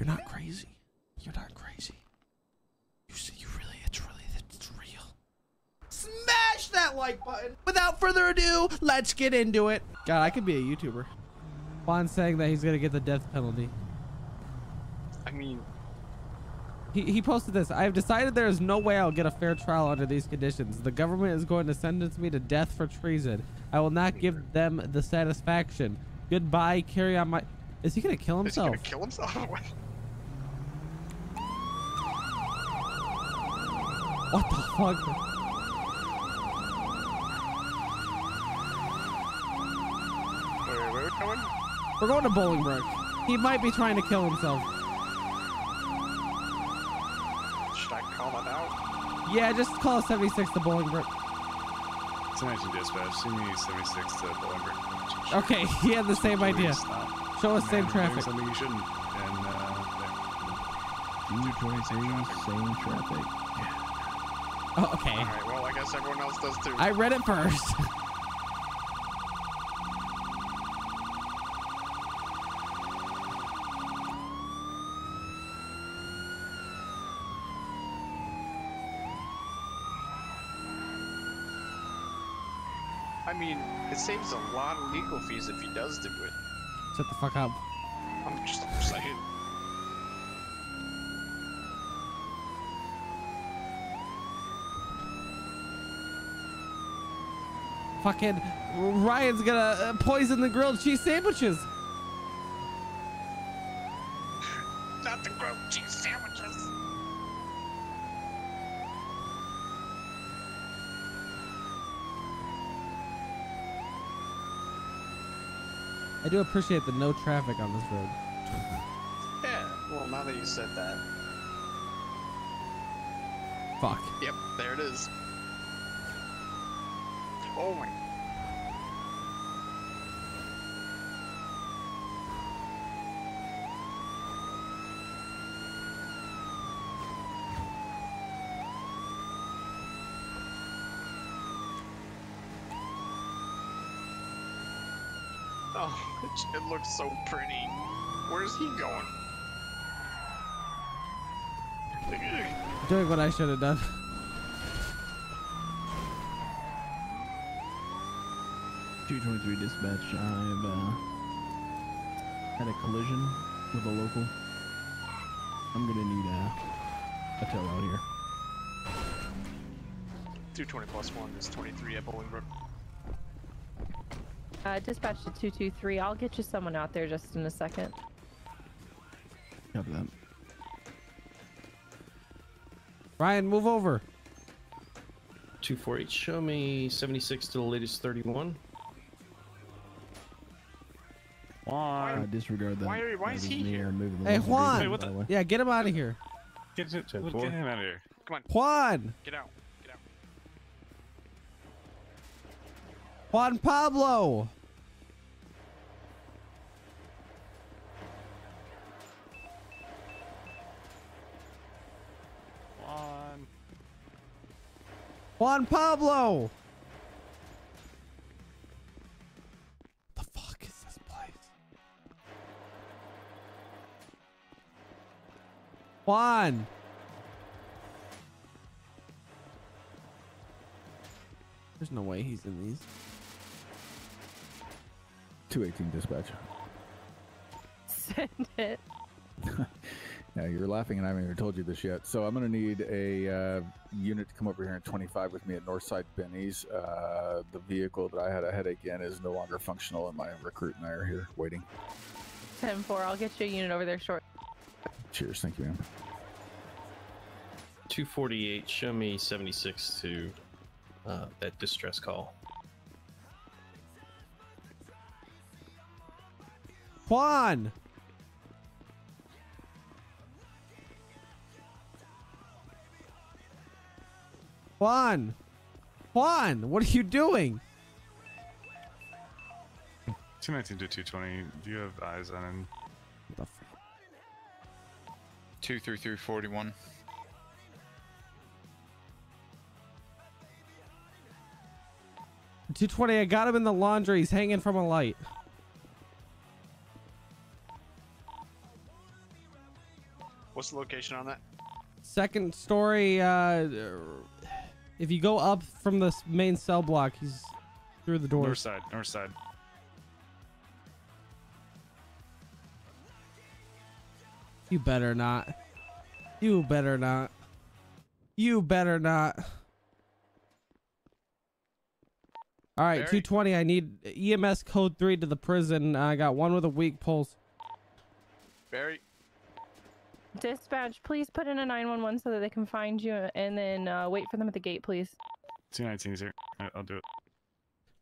You're not crazy. You're not crazy. You see, you really, it's real. Smash that like button. Without further ado, let's get into it. God, I could be a YouTuber. Juan's saying that he's gonna get the death penalty. I mean, he posted this. I have decided there is no way I'll get a fair trial under these conditions. The government is going to sentence me to death for treason. I will not give them the satisfaction. Goodbye. Carry on my. Is he gonna kill himself? Is he gonna kill himself? What the fuck? We're going to Bolingbrook. He might be trying to kill himself. Should I call that out? Yeah, just call 76 to Bolingbrook. 719 dispatch. Send me 76 to Bolingbrook. Okay, he had the same idea. Show us same traffic. Something you shouldn't. And same traffic. Oh, okay. All right. Well, I guess everyone else does too. I read it first. I mean, it saves a lot of legal fees if he does do it. Shut the fuck up. I'm just saying. Fucking Ryan's gonna poison the grilled cheese sandwiches. Not the grilled cheese sandwiches. I do appreciate the no traffic on this road. Yeah, well, now that you said that. Fuck. Yep, there it is. Oh my. Oh, it looks so pretty. Where's he going? Doing what I should have done. .223 dispatch. I've had a collision with a local. I'm gonna need a tow out here. 220 plus one is 23 at Bolingbrook. Dispatch to 223. I'll get you someone out there just in a second. Copy that. Ryan, move over. 248. Show me 76 to the latest 31. Why? Disregard that. Why is he here? Hey, Juan. Hey, what the? Yeah, get him out of here. Get him out of here. Come on. Juan. Get out. Juan Pablo. Juan Pablo. What the fuck is this place? Juan. There's no way he's in these. 218 dispatch. Send it. Now you're laughing and I haven't even told you this yet. So I'm going to need a unit to come over here in 25 with me at Northside Benny's. The vehicle that I had a headache in is no longer functional and my recruit and I are here waiting. 10-4. I'll get you a unit over there short. Cheers. Thank you, ma'am. 248. Show me 76 to that distress call. Juan! Juan! Juan! What are you doing? 219 to 220. Do you have eyes on him? 23341. .220. I got him in the laundry. He's hanging from a light. What's the location on that? Second story. If you go up from the main cell block, he's through the door. North side. You better not. You better not. You better not. All right, 220. I need EMS code 3 to the prison. I got one with a weak pulse. Barry. Dispatch, please put in a 911 so that they can find you, and then wait for them at the gate, please. 219's here. I'll do it.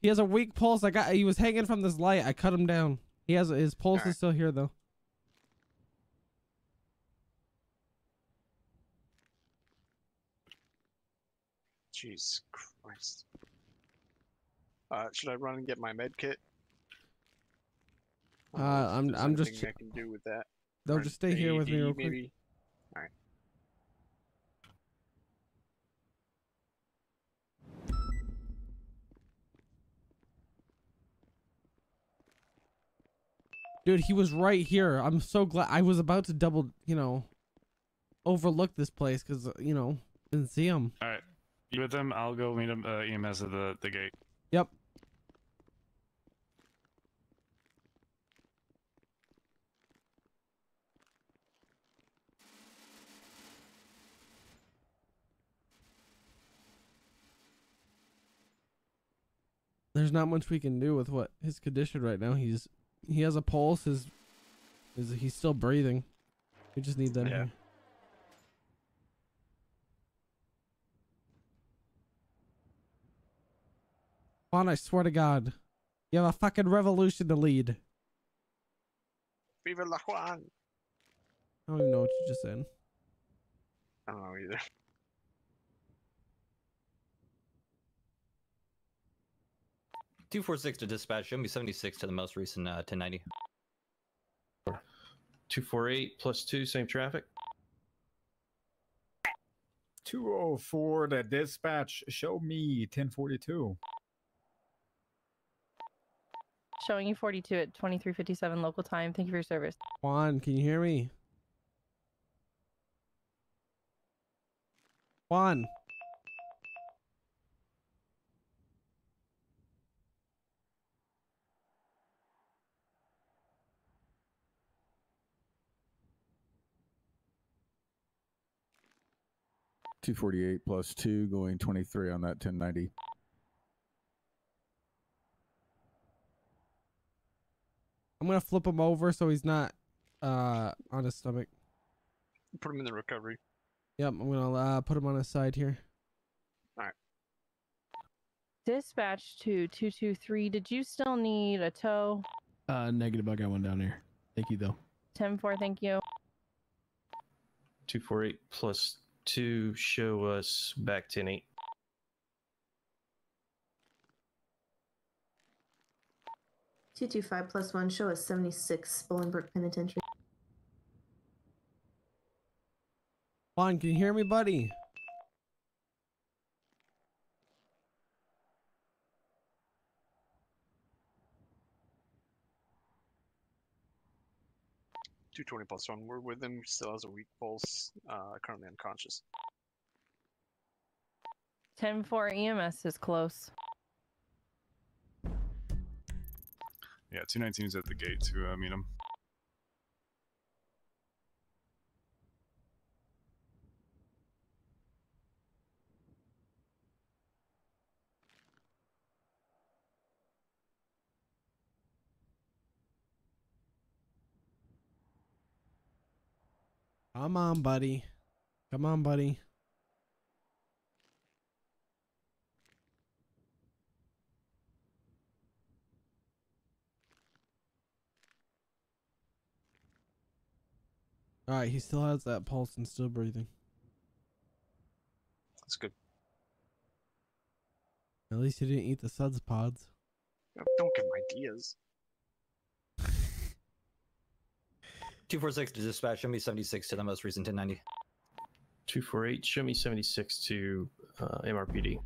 He has a weak pulse. I got. He was hanging from this light. I cut him down. He has his pulse is still here though. Jeez Christ. Should I run and get my med kit? I'm just. I can do with that. They'll just stay here with me real quick. All right. Dude, he was right here. I'm so glad. I was about to double, you know, overlook this place because you know didn't see him. All right, you with them? I'll go meet him. EMS at the gate. Yep. There's not much we can do with what his condition right now. He has a pulse. He's still breathing. We just need that. Yeah. I swear to God, you have a fucking revolution to lead. Viva la Juan. I don't even know what you just said. I don't know either. (246) to dispatch. Show me 76 to the most recent 1090. 248 plus 2, same traffic. 204 to dispatch. Show me 1042. Showing you 42 at 23:57 local time. Thank you for your service. Juan, can you hear me? Juan. (248 plus 2) going 23 on that 1090. I'm gonna flip him over so he's not on his stomach. Put him in the recovery. Yep, I'm gonna put him on his side here. All right. Dispatch to 223. Did you still need a tow? Negative. I got one down here. Thank you though. 10-4. Thank you. 248 plus 2. Show us back 10-8. 225 plus 1, show us 76, Bolingbrook Penitentiary. Juan, can you hear me, buddy? (220 plus 1), we're with him, still has a weak pulse, currently unconscious. 10-4, EMS is close. Yeah, 219 is at the gate to meet him. Come on, buddy. Come on, buddy. All right, he still has that pulse and still breathing. That's good. At least he didn't eat the suds pods. Don't give him ideas. 246 to dispatch. Show me 76 to the most recent 1090. 248. Show me 76 to MRPD.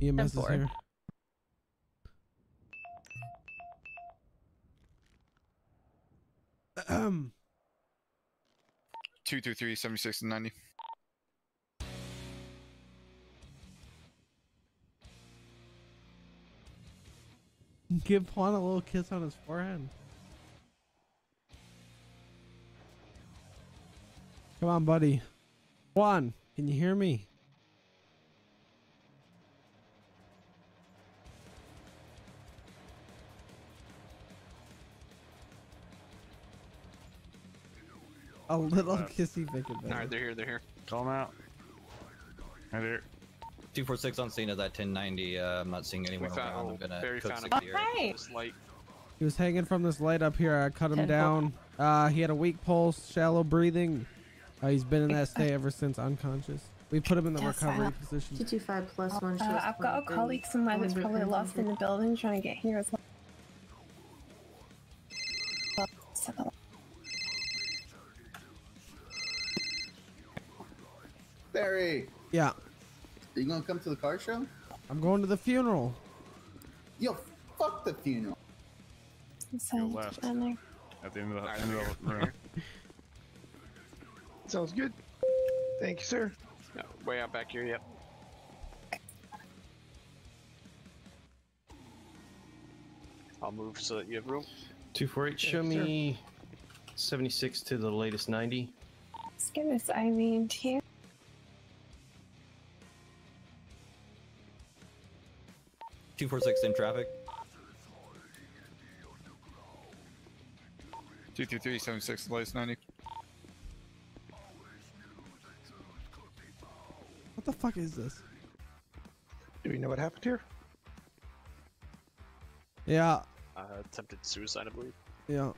EMS is here. 223, 76 and 90. Give Juan a little kiss on his forehead. Come on, buddy. Juan, can you hear me? A little kissy picket. Alright, they're here, they're here. Call them out. Right here. 246 on scene is at 1090. I'm not seeing anyone around. I'm gonna cook right. He was hanging from this light up here. I cut him down. He had a weak pulse, shallow breathing. He's been in that state ever since, unconscious. We put him in the recovery position. 225 plus one. I've got a colleague somewhere that's probably lost in the building trying to get here as well. Barry. Yeah. Are you gonna come to the car show? I'm going to the funeral. Yo, fuck the funeral. Go left. At the end of the room. Sounds good. Thank you, sir. No, way out back here, yep. I'll move so that you have room. 248, show me 76 to the latest 90. Let's get this Eileen here. Two 46 in traffic. 223 76 latest 90. What the fuck is this? Do we know what happened here? Yeah. Attempted suicide, I believe. Yeah.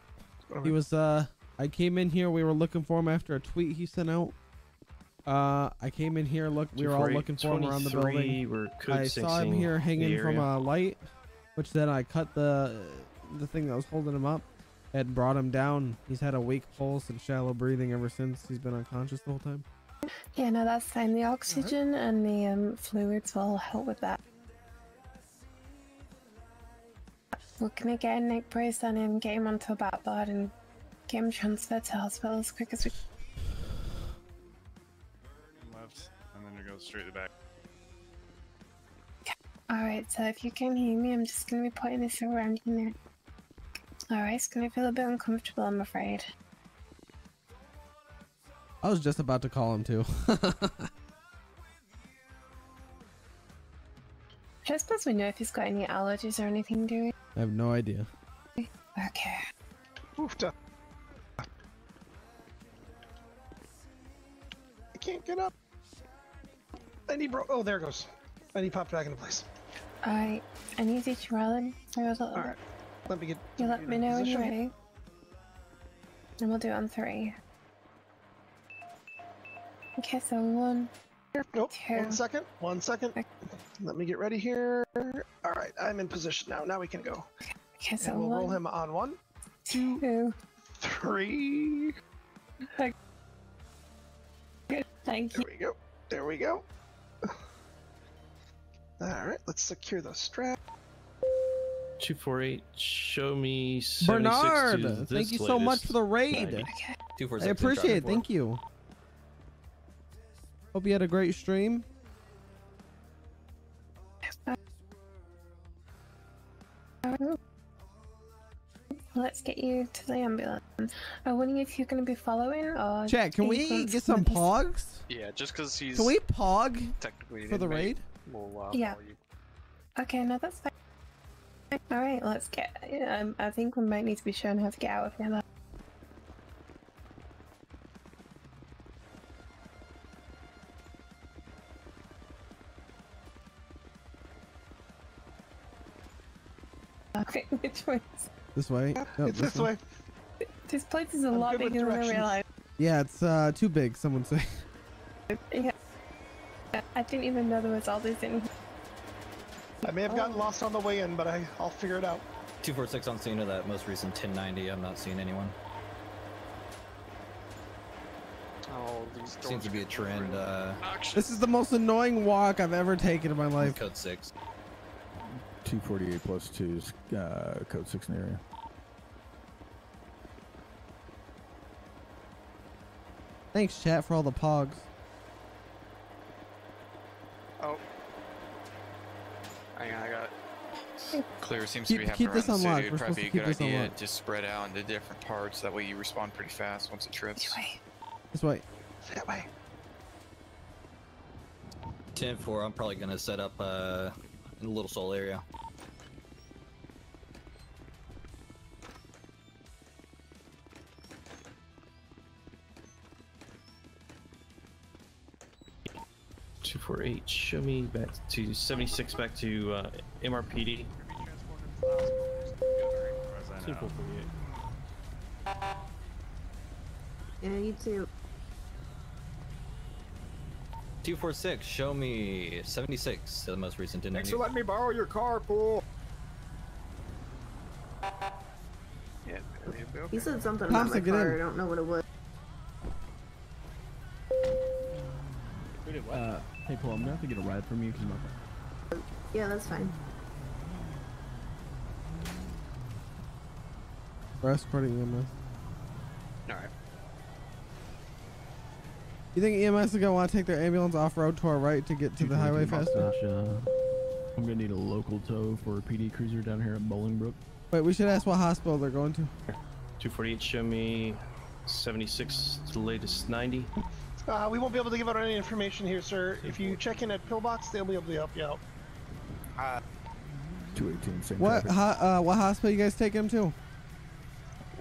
He was. I came in here. We were looking for him after a tweet he sent out. I came in here. Look, we were all looking for him around the building. I saw him here hanging from a light, which then I cut the thing that was holding him up and brought him down. He's had a weak pulse and shallow breathing ever since. He's been unconscious the whole time. Yeah, no, that's fine. The oxygen and the fluids will help with that. We're gonna get a neck brace on him, get him onto a back board, and get him transferred to hospital as quick as we can. And then it goes straight to the back. Alright, so if you can hear me, I'm just going to be putting this around in there. Alright, it's going to feel a bit uncomfortable, I'm afraid. I was just about to call him too. I suppose we know if he's got any allergies or anything, do we? I have no idea. Okay. Oofta. I can't get up. And he broke. Oh, there it goes. And he popped back into place. Alright, I need you to roll in. Alright, let me get. You let me know when you're ready. And we'll do it on 3. Okay, so 1. Nope. 2. 1 second. 1 second. Okay. Let me get ready here. Alright, I'm in position now. Now we can go. Okay, so and we'll roll him on 1, 2, 3. Okay. Thank you. There we go. There we go. Alright, let's secure the strap. 248, show me 76 Bernard, to this thank you so much for the raid. 90. I appreciate it, thank you. Hope you had a great stream. Let's get you to the ambulance. I'm wondering if you're going to be following or... Jack, can we get some pogs? Yeah, just because he's... Can we pog technically for the raid? We'll, yeah. Okay, no, that's fine. Alright, let's get... I think we might need to be shown how to get out of here. Okay, which one's... This way? No, it's this way. This place is a lot bigger than I realized. Yeah, it's too big, someone say. Yeah. I didn't even know there was all this in here. I may have gotten lost on the way in, but I'll figure it out. 246 on scene of that most recent 1090. I'm not seeing anyone. Oh, these doors seems to be a trend. This is the most annoying walk I've ever taken in my life. Code 6. 248 plus 2 is code 6 in the area. Thanks, chat, for all the pogs. Oh. Hang on, I got it. Clear seems to be happening around the city. It'd probably be a good idea to just spread out into different parts. That way you respond pretty fast once it trips. This way. This way. That way. 10-4, I'm probably going to set up in the Little Soul area. For H, show me back to 76, back to MRPD. Yeah, you too. 246, show me 76, the most recent. Thanks for letting me borrow your car, Pool. Yeah, he said something about my car. I don't know what it was. We did what? Hey, Paul, I'm gonna have to get a ride from you. Yeah, that's fine. We're escorting EMS. Alright. You think EMS is gonna want to take their ambulance off-road to our right to get to the highway faster? I'm gonna need a local tow for a PD cruiser down here at Bolingbrook. Wait, we should ask what hospital they're going to. 248, show me 76 to the latest 90. We won't be able to give out any information here, sir. If you check in at Pillbox, they'll be able to help you out. 218. What hospital you guys taking him to?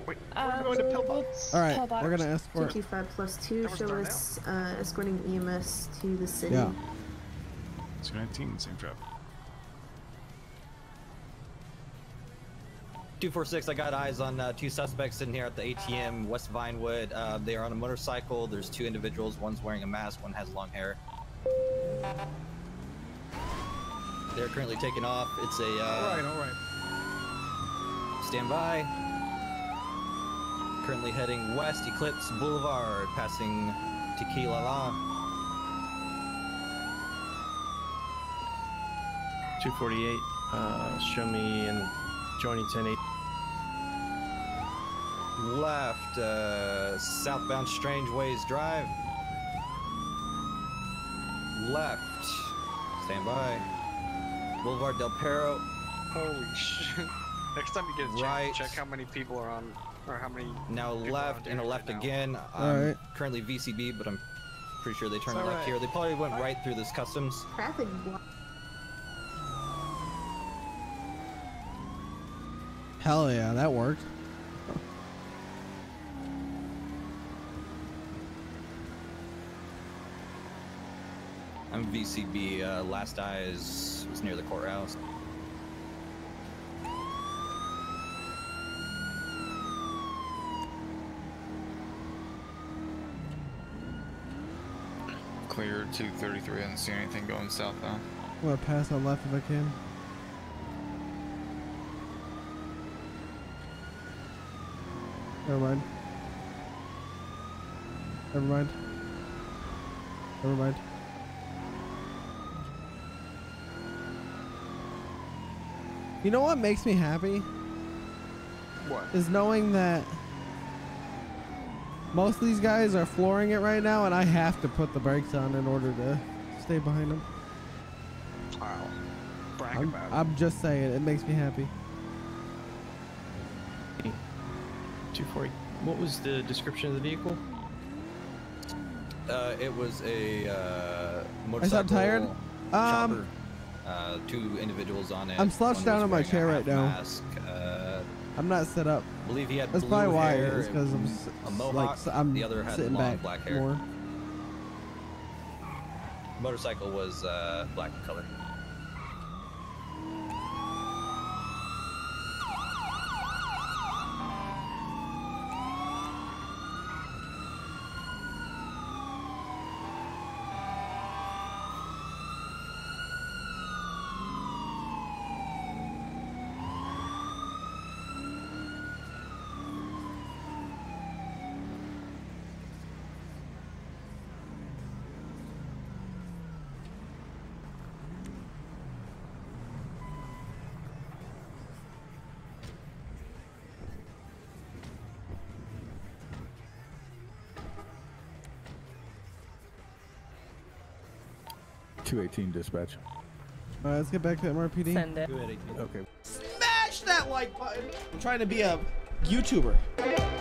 Wait, we're going to Pillbox. All right, Pillbox. We're going to escort. 225+2, show us escorting EMS to the city. Yeah. 219, same trap. 246, I got eyes on two suspects sitting here at the ATM, West Vinewood. They are on a motorcycle. There's two individuals. One's wearing a mask. One has long hair. They're currently taking off. It's a... All right. Stand by. Currently heading west, Eclipse Boulevard, passing Tequila La. 248, show me in joining 10-8. Left, southbound Strange Ways Drive. Left. Stand by. Boulevard Del Perro. Holy shit. Next time you get a chance, right. Check how many people are on, or how many. Now left, and a left right again. I'm currently VCB, but I'm pretty sure they turned left here. They probably went right through this customs. Traffic block. Hell yeah, that worked. I'm VCB. Last eyes was near the courthouse. Clear 233. I didn't see anything going southbound. I'm gonna pass that left if I can. Never mind. You know what makes me happy? What? Is knowing that most of these guys are flooring it right now and I have to put the brakes on in order to stay behind them. Wow. I'm just saying, it makes me happy. 240. What was the description of the vehicle? It was a motorcycle. I'm tired. Chopper. Two individuals on it. I'm slouched down in my chair right now. Mask. I'm not set up. I believe he had blue hair. That's probably why. Because I'm a mohawk. The other had long black hair. More. Motorcycle was black in color. 218 dispatch. Let's get back to MRPD. Send it. Okay. Smash that like button. I'm trying to be a YouTuber.